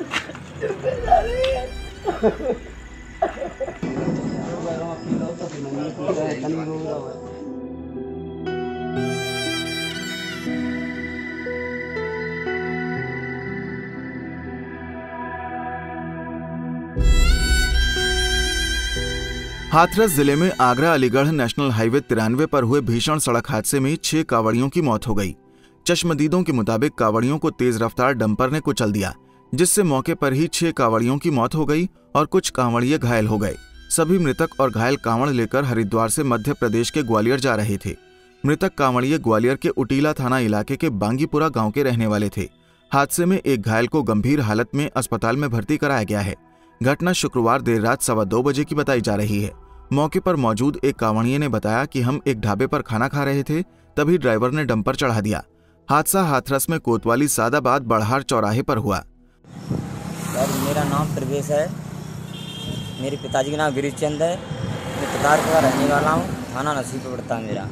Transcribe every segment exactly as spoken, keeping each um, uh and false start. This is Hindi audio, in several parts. हाथरस जिले में आगरा अलीगढ़ नेशनल हाईवे तिरानवे पर हुए भीषण सड़क हादसे में छह कांवड़ियों की मौत हो गई। चश्मदीदों के मुताबिक कांवड़ियों को तेज रफ्तार डंपर ने कुचल दिया, जिससे मौके पर ही छह कांवड़ियों की मौत हो गई और कुछ कांवड़िये घायल हो गए। सभी मृतक और घायल कांवड़ लेकर हरिद्वार से मध्य प्रदेश के ग्वालियर जा रहे थे। मृतक कांवड़िये ग्वालियर के उटीला थाना इलाके के बांगीपुरा गाँव के रहने वाले थे। हादसे में एक घायल को गंभीर हालत में अस्पताल में भर्ती कराया गया है। घटना शुक्रवार देर रात सवा दो बजे की बताई जा रही है। मौके पर मौजूद एक कांवड़िये ने बताया कि हम एक ढाबे पर खाना खा रहे थे, तभी ड्राइवर ने डंपर चढ़ा दिया। हादसा हाथरस में कोतवाली सादाबाद बड़हार चौराहे पर हुआ। सर, मेरा नाम प्रवेश है, मेरे पिताजी का नाम गिरीश चंद है, मैं कतार का रहने वाला हूँ, थाना नसीब पड़ता है मेरा।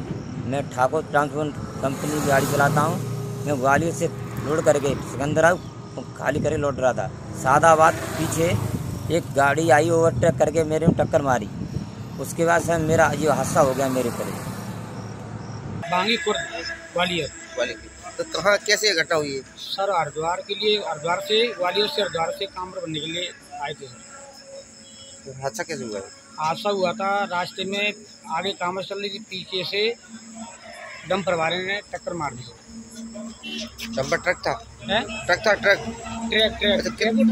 मैं ठाकुर ट्रांसपोर्ट कंपनी की गाड़ी चलाता हूँ। मैं ग्वालियर से लौट करके सिकंदरा खाली करे लौट रहा था। सादाबाद पीछे एक गाड़ी आई, ओवरटेक करके मेरे में टक्कर मारी। उसके बाद सर मेरा ये हादसा हो गया मेरे पर। बांगीपुर ग्वालियर ग्वालियर तो कहाँ कैसे घटना हुई है? सर हरिद्वार के लिए, हरिद्वार से ग्वालियर से हरिद्वार से कांवड़ बनने के लिए आए थे। तो हादसा कैसे हुआ? हादसा हुआ था रास्ते में, आगे कांवड़ चल रही थी, पीछे से डंपर वाले ने टक्कर मार दी। डंपर ट्रक था है? ट्रक था ट्रक ट्रक ट्रक अच्छा, कितने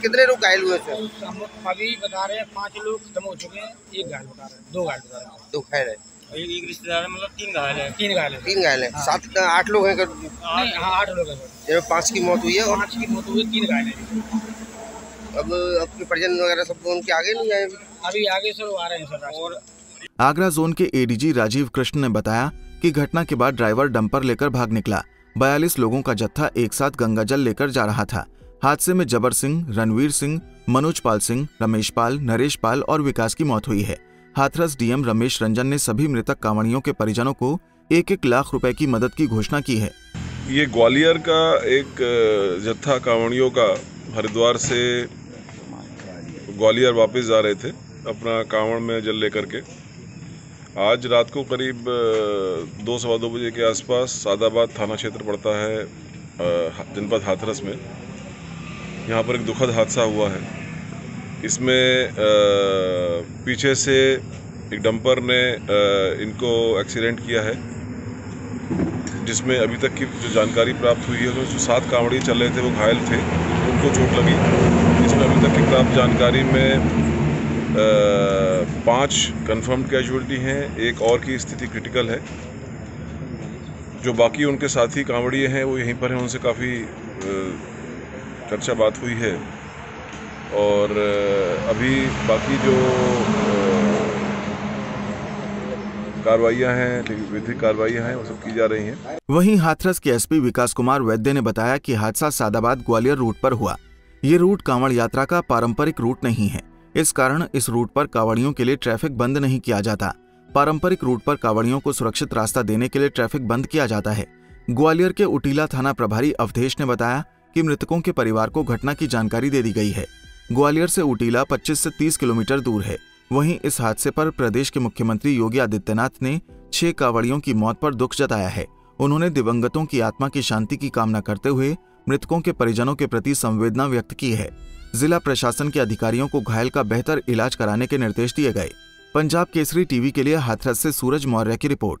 कितने लोग घायल हुए थे? हम लोग अभी बता रहे हैं पाँच लोग खत्म हो चुके हैं, एक घायल बता रहे हैं, दो घायल बता रहे हैं, दो घायल है, एक रिश्तेदार है, मतलब तीन घायल है तीन घायल है तीन घायल है सात आठ लोग हैं। हाँ आठ लोग हैं, जिनमें पाँच की मौत हुई है और पाँच की मौत हुई, तीन घायल है। अब आपके परिजन वगैरह सब उनके आगे नहीं आए? अभी आगे सर आ रहे हैं सर। और आगरा जोन के एडीजी राजीव कृष्ण ने बताया कि घटना के बाद ड्राइवर डंपर लेकर भाग निकला। बयालीस लोगों का जत्था एक साथ गंगाजल लेकर जा रहा था। हादसे में जबर सिंह, रणवीर सिंह, मनोज पाल सिंह, रमेश पाल, नरेश पाल और विकास की मौत हुई है। हाथरस डीएम रमेश रंजन ने सभी मृतक कांवड़ियों के परिजनों को एक एक लाख रुपए की मदद की घोषणा की है। ये ग्वालियर का एक जत्था कांवड़ियों का हरिद्वार से ग्वालियर वापिस जा रहे थे अपना कांवड़ में जल लेकर के। आज रात को करीब दो सवा दो बजे के आसपास सादाबाद थाना क्षेत्र पड़ता है जनपद हाथरस में, यहाँ पर एक दुखद हादसा हुआ है। इसमें पीछे से एक डंपर ने इनको एक्सीडेंट किया है, जिसमें अभी तक की जो जानकारी प्राप्त हुई है उसमें जो सात कांवड़िये चल रहे थे वो घायल थे, उनको चोट लगी। इसमें अभी तक की प्राप्त जानकारी में पाँच कन्फर्म कैजुअलिटी हैं, एक और की स्थिति क्रिटिकल है। जो बाकी उनके साथी कांवड़िए हैं वो यहीं पर हैं, उनसे काफ़ी चर्चा बात हुई है और अभी बाकी जो कार्रवाइयां हैं, विधिक कार्रवाइयां हैं, वो सब की जा रही हैं। वहीं हाथरस के एसपी विकास कुमार वैद्य ने बताया कि हादसा सादाबाद ग्वालियर रूट पर हुआ। ये रूट कांवड़ यात्रा का पारंपरिक रूट नहीं है, इस कारण इस रूट पर कांवड़ियों के लिए ट्रैफिक बंद नहीं किया जाता। पारंपरिक रूट पर कांवड़ियों को सुरक्षित रास्ता देने के लिए ट्रैफिक बंद किया जाता है। ग्वालियर के उटीला थाना प्रभारी अवधेश ने बताया कि मृतकों के परिवार को घटना की जानकारी दे दी गई है। ग्वालियर से उटीला पच्चीस से तीस किलोमीटर दूर है। वहीं इस हादसे पर प्रदेश के मुख्यमंत्री योगी आदित्यनाथ ने छह कांवड़ियों की मौत पर दुख जताया है। उन्होंने दिवंगतों की आत्मा की शांति की कामना करते हुए मृतकों के परिजनों के प्रति संवेदना व्यक्त की है। जिला प्रशासन के अधिकारियों को घायल का बेहतर इलाज कराने के निर्देश दिए गए। पंजाब केसरी टीवी के लिए हाथरस से सूरज मौर्य की रिपोर्ट।